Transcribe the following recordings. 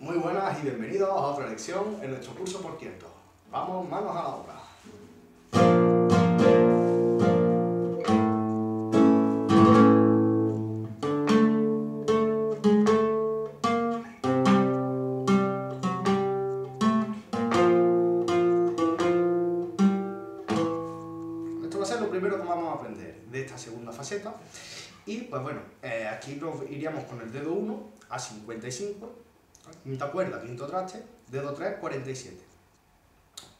Muy buenas y bienvenidos a otra lección en nuestro curso por tientos. Vamos, manos a la obra. Esto va a ser lo primero que vamos a aprender de esta segunda faceta. Y pues bueno, aquí nos iríamos con el dedo 1 a 55. Quinta cuerda, quinto traste, dedo 3, 47.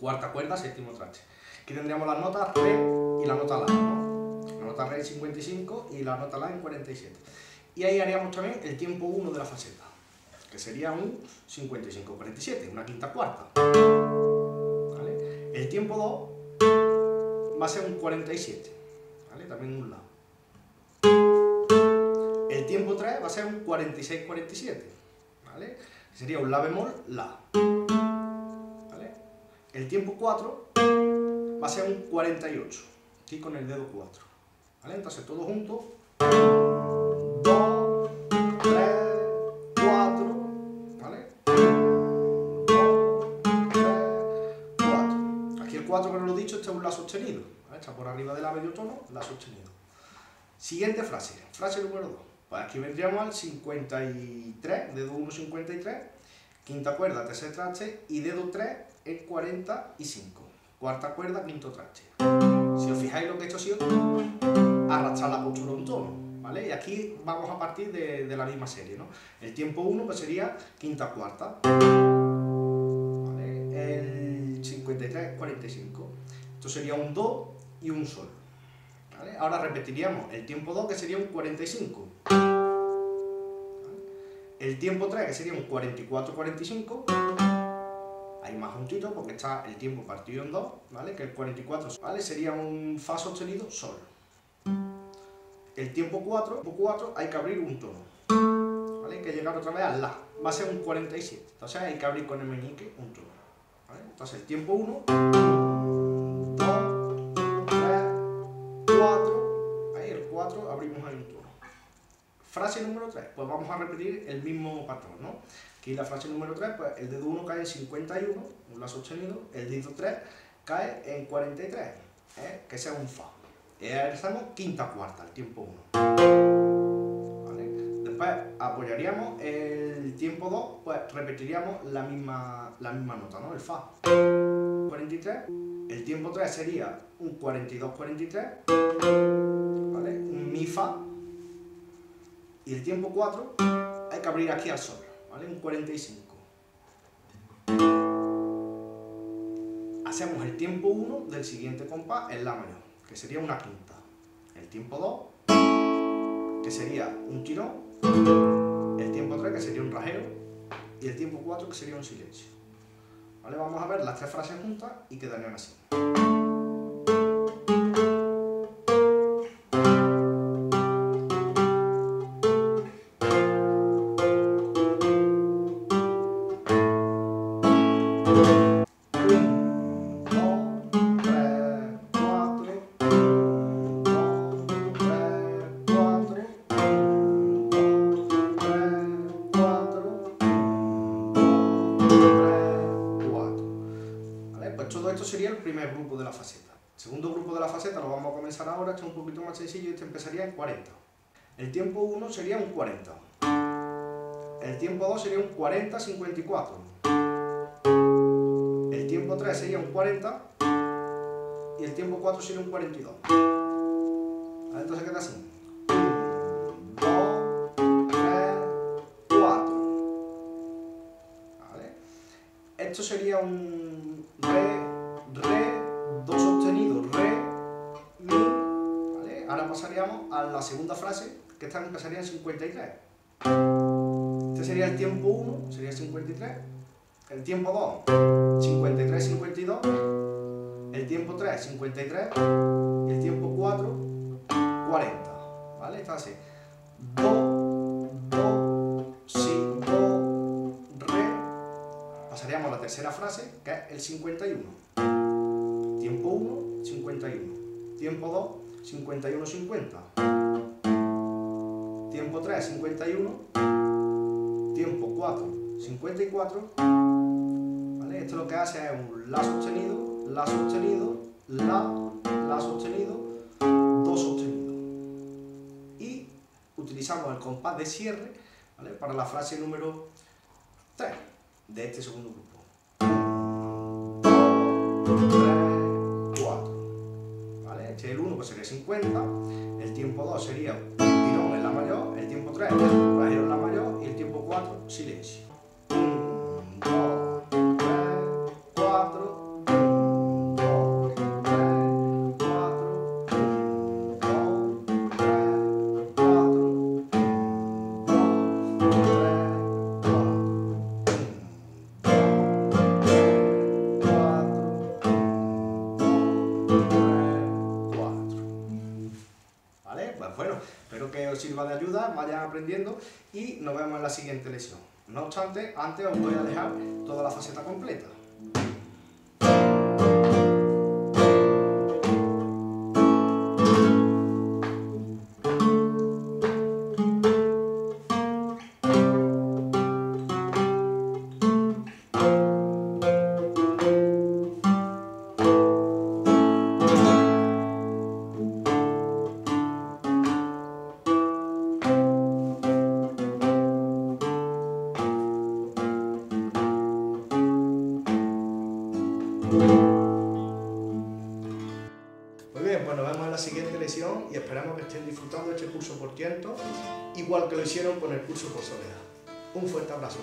Cuarta cuerda, séptimo traste. Aquí tendríamos las notas re y la nota la, ¿no? La nota re en 55 y la nota la en 47. Y ahí haríamos también el tiempo 1 de la faceta, que sería un 55-47, una quinta cuarta, ¿vale? El tiempo 2 va a ser un 47, ¿vale? También un la. El tiempo 3 va a ser un 46-47, ¿vale? Sería un la bemol, la, ¿vale? El tiempo 4 va a ser un 48, aquí con el dedo 4, ¿vale? Entonces todo junto, 2, 3, 4, ¿vale? 2, 3, 4. Aquí el 4, que no lo he dicho, este es un la sostenido, ¿vale? Está por arriba del la medio tono, la sostenido. Siguiente frase, frase número 2. Pues aquí vendríamos al 53, dedo 1, 53, quinta cuerda, tercer traste y dedo 3 en 45. Cuarta cuerda, quinto traste. Si os fijáis lo que he hecho ha sido arrastrar la postura un tono, ¿vale? Y aquí vamos a partir de la misma serie, ¿no? El tiempo 1 pues sería quinta cuarta, ¿vale? El 53, 45. Esto sería un do y un sol, ¿vale? Ahora repetiríamos el tiempo 2, que sería un 45. El tiempo 3, que sería un 44-45, ahí más juntito porque está el tiempo partido en 2, ¿vale? Que el 44, ¿vale? Sería un fa sostenido, sol. El tiempo 4 hay que abrir un tono, ¿vale? Hay que llegar otra vez al la, va a ser un 47, entonces hay que abrir con el meñique un tono, ¿vale? Entonces el tiempo 1... abrimos ahí un tono. Frase número 3, pues vamos a repetir el mismo patrón, ¿no? Aquí la frase número 3, pues el dedo 1 cae en 51, un la sostenido, el dedo 3 cae en 43, que sea un fa. Y realizamos quinta cuarta, el tiempo 1, ¿vale? Después apoyaríamos el tiempo 2, pues repetiríamos la misma nota, ¿no? El fa. 43, el tiempo 3 sería un 42-43, mi fa, y el tiempo 4 hay que abrir aquí al sol, ¿vale? Un 45. Hacemos el tiempo 1 del siguiente compás en la mayor, que sería una quinta. El tiempo 2, que sería un tirón. El tiempo 3, que sería un rasgueo. Y el tiempo 4, que sería un silencio, ¿vale? Vamos a ver las tres frases juntas y quedarían así. Sería el primer grupo de la faceta. El segundo grupo de la faceta lo vamos a comenzar ahora, este es un poquito más sencillo y este empezaría en 40. El tiempo 1 sería un 40. El tiempo 2 sería un 40-54. El tiempo 3 sería un 40. Y el tiempo 4 sería un 42. ¿Vale? Entonces queda así. 1, 2, 3, 4. ¿Vale? Esto sería un re, do sostenido, re, mi, ¿vale? Ahora pasaríamos a la segunda frase, que esta empezaría en 53. Este sería el tiempo 1, sería 53. El tiempo 2, 53, 52. El tiempo 3, 53. Y el tiempo 4, 40, ¿vale? Está así. Do, si, do, re. Pasaríamos a la tercera frase, que es el 51. Tiempo 1, 51. Tiempo 2, 51, 50. Tiempo 3, 51. Tiempo 4, 54, ¿vale? Esto lo que hace es un la sostenido, la sostenido, do sostenido. Y utilizamos el compás de cierre, ¿vale?, para la frase número 3 de este segundo grupo. 3, 4, ¿vale? Este es el 1, pues sería 50, el tiempo 2 sería un tirón en la mayor, el tiempo 3 un rasgueo en la mayor y el tiempo 4 silencio. 1, 2, 3, 4, sirva de ayuda, vayan aprendiendo y nos vemos en la siguiente lección. No obstante, antes os voy a dejar toda la faceta completa. Y esperamos que estén disfrutando de este curso por tientos, igual que lo hicieron con el curso por Soleá. Un fuerte abrazo.